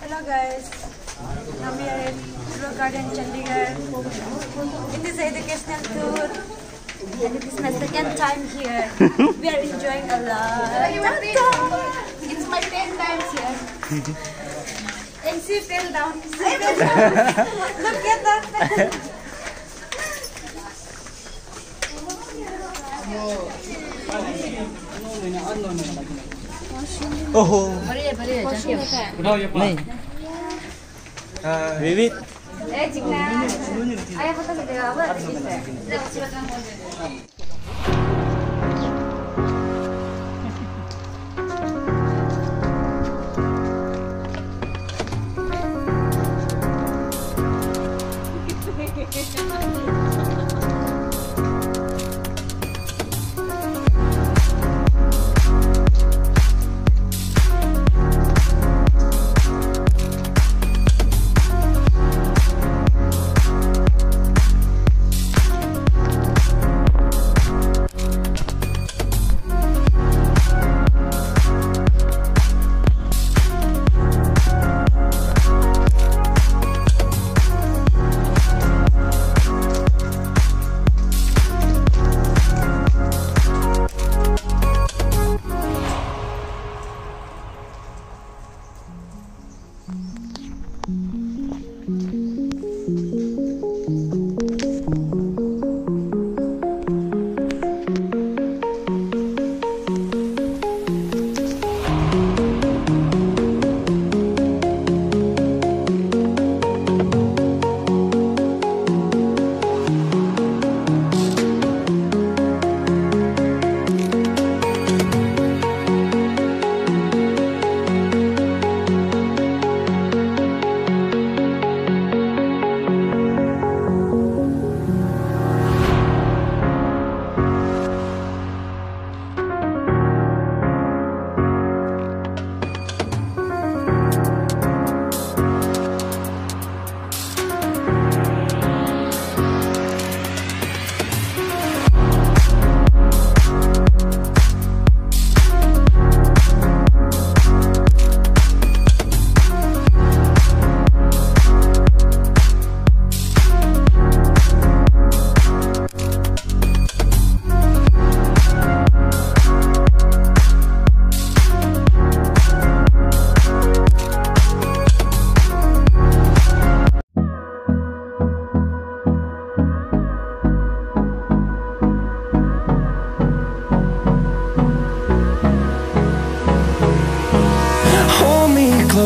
Hello guys, now we are at Rose Garden Chandigarh in this educational tour, and it is my second time here. We are enjoying a lot. It's my 10 times here. And she fell down. Look at that. ओहो उठाओ ये पास नहीं विविध ए चिकना आया पता नहीं देगा अब ठीक है ले उसी बात में बोल दे